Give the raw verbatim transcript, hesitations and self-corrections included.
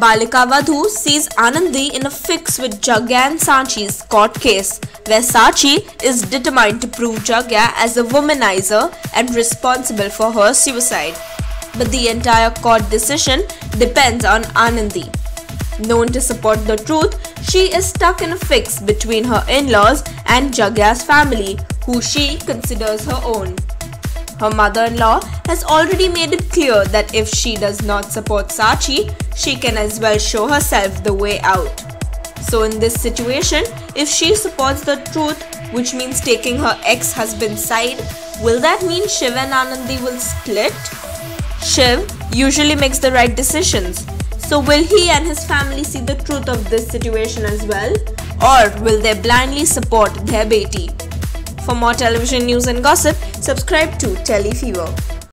Balika Vadhu sees Anandi in a fix with Jagya and Sanchi's court case, where Sanchi is determined to prove Jagya as a womanizer and responsible for her suicide. But the entire court decision depends on Anandi. Known to support the truth, she is stuck in a fix between her in-laws and Jagya's family, who she considers her own. Her mother-in-law has already made it clear that if she does not support Sanchi, she can as well show herself the way out. So in this situation, if she supports the truth, which means taking her ex-husband's side, will that mean Shiv and Anandi will split? Shiv usually makes the right decisions. So will he and his family see the truth of this situation as well? Or will they blindly support their beti? For more television news and gossip, subscribe to TeleFever.